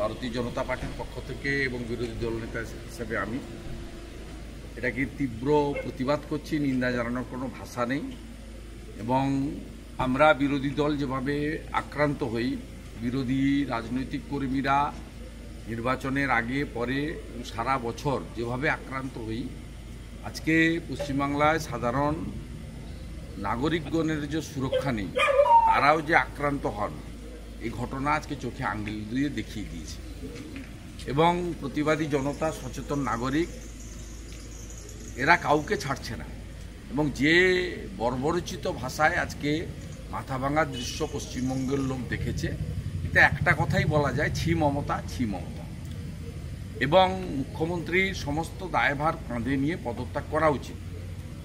ভারতীয় জনতা পার্টির পক্ষ থেকে এবং বিরোধী দলনেতা হিসেবে আমি এটাকে তীব্র প্রতিবাদ করছি। নিন্দা জানানোর কোনো ভাষা নেই। এবং আমরা বিরোধী দল যেভাবে আক্রান্ত হই, বিরোধী রাজনৈতিক কর্মীরা নির্বাচনের আগে পরে সারা বছর যেভাবে আক্রান্ত হই, আজকে পশ্চিমবাংলায় সাধারণ নাগরিকগণের যে সুরক্ষা নেই, তারাও যে আক্রান্ত হন, এই ঘটনা আজকে চোখে আঙুল দিয়ে দেখিয়ে দিয়েছে। এবং প্রতিবাদী জনতা, সচেতন নাগরিক, এরা কাউকে ছাড়ছে না। এবং যে বর্বরোচিত ভাষায় আজকে মাথাভাঙার দৃশ্য পশ্চিমবঙ্গের লোক দেখেছে, এটা একটা কথাই বলা যায়, ছি মমতা, ছি মমতা। এবং মুখ্যমন্ত্রীর সমস্ত দায়ভার কাঁধে নিয়ে পদত্যাগ করা উচিত।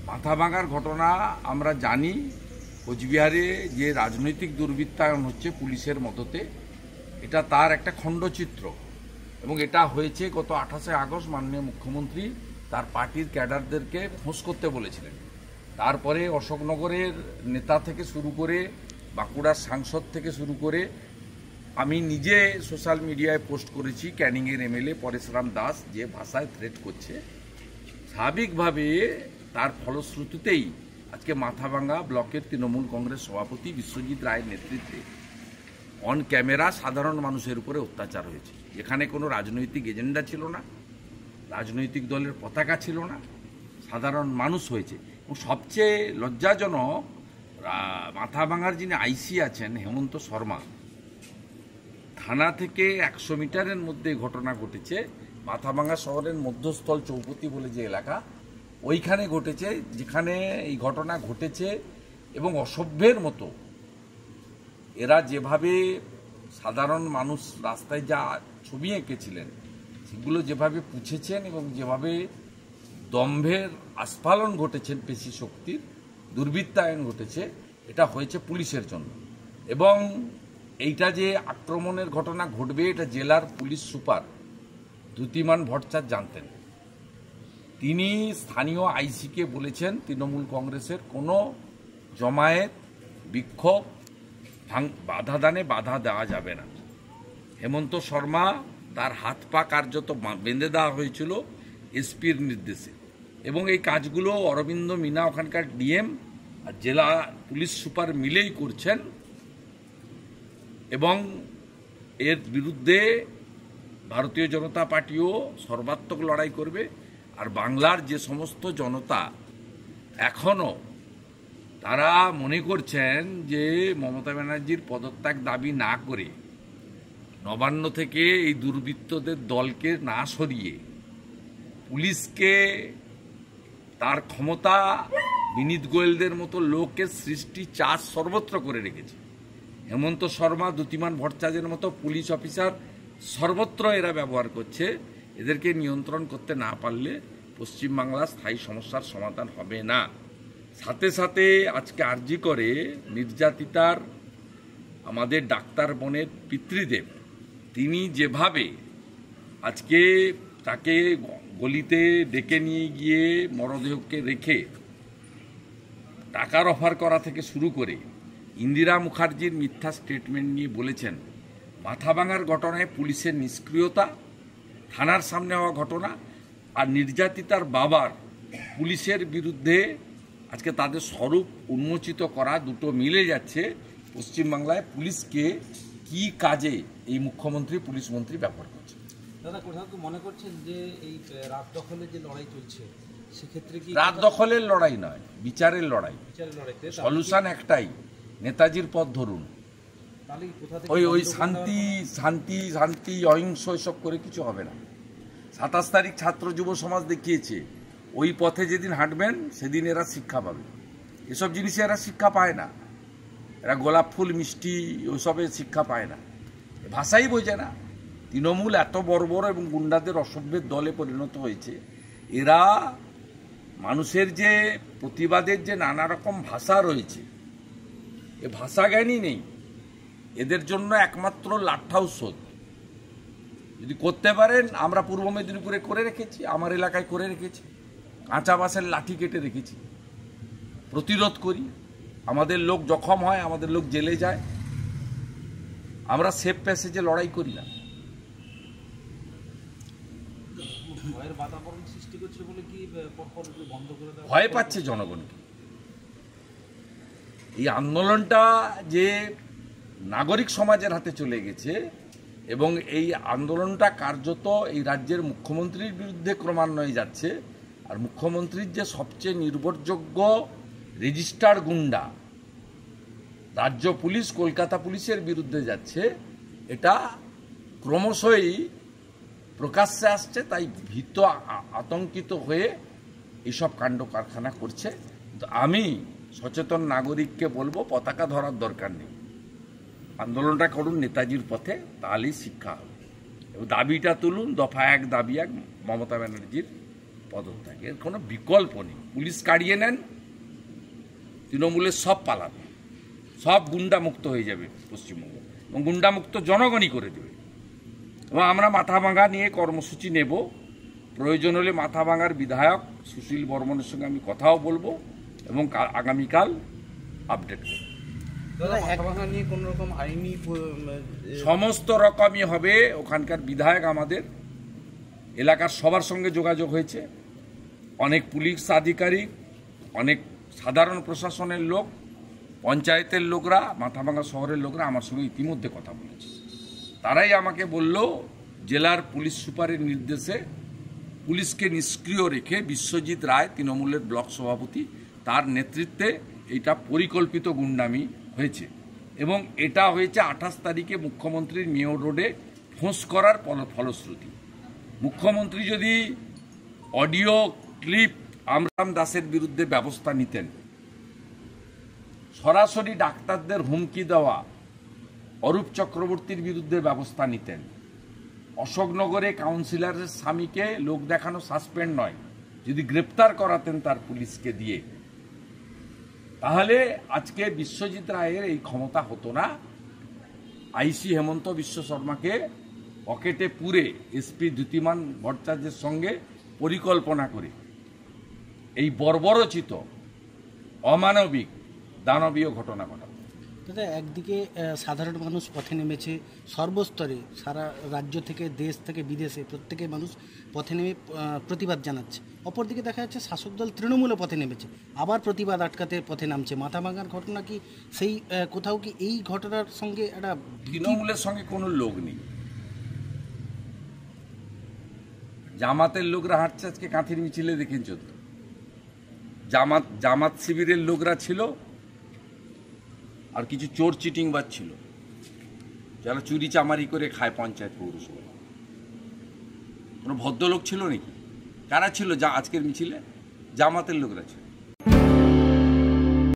মাথাভাঙার ঘটনা আমরা জানি, কোচবিহারে যে রাজনৈতিক দুর্বৃত্তায়ন হচ্ছে পুলিশের মদতে, এটা তার একটা খণ্ডচিত্র। এবং এটা হয়েছে গত 28শে আগস্ট, মাননীয় মুখ্যমন্ত্রী তার পার্টির ক্যাডারদেরকে ফোঁস করতে বলেছিলেন। তারপরে অশোকনগরের নেতা থেকে শুরু করে বাঁকুড়ার সাংসদ থেকে শুরু করে আমি নিজে সোশ্যাল মিডিয়ায় পোস্ট করেছি, ক্যানিংয়ের এমএলএ পরেশ রাম দাস যে ভাষায় থ্রেট করছে, স্বাভাবিকভাবে তার ফলশ্রুতিতেই আজকে মাথাভাঙা ব্লকের তৃণমূল কংগ্রেস সভাপতি বিশ্বজিৎ রায়ের নেতৃত্বে অন ক্যামেরা সাধারণ মানুষের উপরে অত্যাচার হয়েছে। এখানে কোনো রাজনৈতিক এজেন্ডা ছিল না, রাজনৈতিক দলের পতাকা ছিল না, সাধারণ মানুষ হয়েছে। এবং সবচেয়ে লজ্জাজনক, মাথাভাঙার যিনি আইসি আছেন হেমন্ত শর্মা, থানা থেকে 100 মিটারের মধ্যে ঘটনা ঘটেছে। মাথাভাঙা শহরের মধ্যস্থল চৌপতি বলে যে এলাকা, ওইখানে ঘটেছে, যেখানে এই ঘটনা ঘটেছে। এবং অসভ্যের মতো এরা যেভাবে সাধারণ মানুষ রাস্তায় যা ছবি এঁকেছিলেন, সেগুলো যেভাবে পুছেছেন এবং যেভাবে দম্ভের আস্ফালন ঘটেছেন, পেশি শক্তির দুর্বৃত্তায়ন ঘটেছে, এটা হয়েছে পুলিশের জন্য। এবং এইটা যে আক্রমণের ঘটনা ঘটবে, এটা জেলার পুলিশ সুপার দ্যুতিমান ভট্টাচার্য জানতেন। তিনি স্থানীয় আইসিকে বলেছেন তৃণমূল কংগ্রেসের কোনো জমায়েত, বিক্ষোভ, বাধাদানে বাধা দেওয়া যাবে না। হেমন্ত শর্মা, তার হাত পা কার্যত বেঁধে দেওয়া হয়েছিল এসপির নির্দেশে। এবং এই কাজগুলো অরবিন্দ মিনা, ওখানকার ডিএম আর জেলা পুলিশ সুপার মিলেই করছেন। এবং এর বিরুদ্ধে ভারতীয় জনতা পার্টিও সর্বাত্মক লড়াই করবে। আর বাংলার যে সমস্ত জনতা এখনও তারা মনে করছেন যে মমতা ব্যানার্জির পদত্যাগ দাবি না করে, নবান্ন থেকে এই দুর্বৃত্তদের দলকে না সরিয়ে পুলিশকে তার ক্ষমতা, বিনীত গোয়েলদের মতো লোকের সৃষ্টি চাষ সর্বত্র করে রেখেছে। হেমন্ত শর্মা, দ্যুতিমান ভট্টাচার্যের মতো পুলিশ অফিসার সর্বত্র এরা ব্যবহার করছে। এদেরকে নিয়ন্ত্রণ করতে না পারলে পশ্চিমবাংলার স্থায়ী সমস্যার সমাধান হবে না। সাথে সাথে আজকে আরজি করে নির্যাতিতার আমাদের ডাক্তার বোনের পিতৃদেব, তিনি যেভাবে আজকে তাকে গলিতে ডেকে নিয়ে গিয়ে মরদেহকে রেখে টাকার অফার করা থেকে শুরু করে ইন্দিরা মুখার্জির মিথ্যা স্টেটমেন্ট নিয়ে বলেছেন, মাথাভাঙার ঘটনায় পুলিশের নিষ্ক্রিয়তা, থানার সামনে হওয়া ঘটনা, আর নির্যাতিতার বাবার পুলিশের বিরুদ্ধে আজকে তাদের স্বরূপ উন্মোচিত করা, দুটো মিলে যাচ্ছে। পশ্চিমবাংলায় পুলিশকে কি কাজে এই মুখ্যমন্ত্রী, পুলিশ মন্ত্রী ব্যবহার করছে? দাদা, কোথাও কি মনে করছেন যে এই রাত দখলের যে লড়াই চলছে, সেক্ষেত্রে কি রাত দখলের লড়াই নয়, বিচারের লড়াই? বিচারের লড়াইতে সলিউশন একটাই, নেতাজির পথ ধরুন। ওই শান্তি শান্তি শান্তি অহিংস এসব করে কিছু হবে না। 27 তারিখ ছাত্র যুব সমাজ দেখিয়েছে, ওই পথে যেদিন হাঁটবেন সেদিন এরা শিক্ষা পাবে। এসব জিনিসে এরা শিক্ষা পায় না, এরা গোলাপ ফুল, মিষ্টি, ওসবে শিক্ষা পায় না, ভাষাই বোঝে না। তৃণমূল এত বর্বর এবং গুন্ডাদের, অসভ্যের দলে পরিণত হয়েছে। এরা মানুষের যে প্রতিবাদের যে নানা রকম ভাষা রয়েছে, এ ভাষা জ্ঞানই নেই। এদের জন্য একমাত্র লাট্ঠাও শোধ যদি করতে পারেন। আমরা পূর্ব মেদিনীপুরে করে রেখেছি, আমার এলাকায় করে রেখেছি, কাঁচা বাঁশের লাঠি কেটে রেখেছি, প্রতিরোধ করি, আমাদের লোক জখম হয়, আমাদের লোক জেলে যায়। আমরা সেফ প্যাসেজে লড়াই করি না। ভয় পাচ্ছে জনগণকে। এই আন্দোলনটা যে নাগরিক সমাজের হাতে চলে গেছে এবং এই আন্দোলনটা কার্যত এই রাজ্যের মুখ্যমন্ত্রীর বিরুদ্ধে ক্রমান্বয়ে যাচ্ছে, আর মুখ্যমন্ত্রীর যে সবচেয়ে নির্ভরযোগ্য রেজিস্টার গুন্ডা রাজ্য পুলিশ, কলকাতা পুলিশের বিরুদ্ধে যাচ্ছে, এটা ক্রমশই প্রকাশ্যে আসছে। তাই ভীত আতঙ্কিত হয়ে এইসব কাণ্ড কারখানা করছে। তো আমি সচেতন নাগরিককে বলবো, পতাকা ধরার দরকার নেই, আন্দোলনটা করুন নেতাজির পথে, তাহলেই শিক্ষা হবে। এবং দাবিটা তুলুন, দফা এক দাবি এক, মমতা ব্যানার্জির পদত্যাগ। এর কোনো বিকল্প নেই। পুলিশ কাড়িয়ে নেন, তৃণমূলের সব পালাবে, সব গুন্ডামুক্ত হয়ে যাবে পশ্চিমবঙ্গ এবং গুন্ডামুক্ত জনগণই করে দেবে। এবং আমরা মাথা ভাঙা নিয়ে কর্মসূচি নেব, প্রয়োজন হলে মাথা ভাঙার বিধায়ক সুশীল বর্মনের সঙ্গে আমি কথাও বলবো এবং আগামীকাল আপডেট করব। সমস্ত রকমই হবে। ওখানকার বিধায়ক আমাদের এলাকার সবার সঙ্গে যোগাযোগ হয়েছে, অনেক পুলিশ আধিকারিক, অনেক সাধারণ প্রশাসনের লোক, পঞ্চায়েতের লোকরা, মাথাভাঙা শহরের লোকরা আমার সঙ্গে ইতিমধ্যে কথা বলেছে। তারাই আমাকে বলল জেলার পুলিশ সুপারের নির্দেশে পুলিশকে নিষ্ক্রিয় রেখে বিশ্বজিৎ রায়, তৃণমূলের ব্লক সভাপতি, তার নেতৃত্বে এটা পরিকল্পিত গুন্ডামি হয়েছে। এবং এটা হয়েছে 28 তারিখে মুখ্যমন্ত্রীর মেয়র রোডে ফোঁস করার ফলশ্রুতি। মুখ্যমন্ত্রী যদি অডিও ক্লিপ আমরাম দাসের বিরুদ্ধে ব্যবস্থা নিতেন, সরাসরি ডাক্তারদের হুমকি দেওয়া অরূপ চক্রবর্তীর বিরুদ্ধে ব্যবস্থা নিতেন, অশোকনগরে কাউন্সিলরের স্বামীকে লোক দেখানো সাসপেন্ড নয়, যদি গ্রেপ্তার করাতেন তার পুলিশকে দিয়ে, তাহলে আজকে বিশ্বজিৎ রায়ের এই ক্ষমতা হতো না। আইসি হেমন্ত বিশ্ব শর্মাকে পকেটে পুরে এসপি দ্যুতিমান ভট্টাচার্যের সঙ্গে পরিকল্পনা করে এই বর্বরোচিত অমানবিক দানবীয় ঘটনা ঘটানো। দাদা, একদিকে সাধারণ মানুষ পথে নেমেছে, সর্বস্তরে সারা রাজ্য থেকে, দেশ থেকে, বিদেশে প্রত্যেকে মানুষ পথে নেমে প্রতিবাদ জানাচ্ছে। অপরদিকে দেখা যাচ্ছে শাসক দল তৃণমূলও পথে নেমেছে, আবার প্রতিবাদ আটকাতে পথে নামছে। মাথা ভাঙার ঘটনা কি সেই কোথাও কি এই ঘটনার সঙ্গে একটা তৃণমূলের সঙ্গে কোনো লোক নেই? জামাতের লোকরা হাঁটছে আজকে কাঁথির মিছিলে, দেখেন চলতো জামাত শিবিরের লোকরা ছিল, আর কিছু চোর চিটিংবাজ ছিল যারা চুরি চামারি করে খায় পঞ্চায়েত পৌরসভা। কোনো ভদ্রলোক ছিল নাকি? কারা ছিল যা আজকের মিছিলে? জামাতের লোকরা ছিল।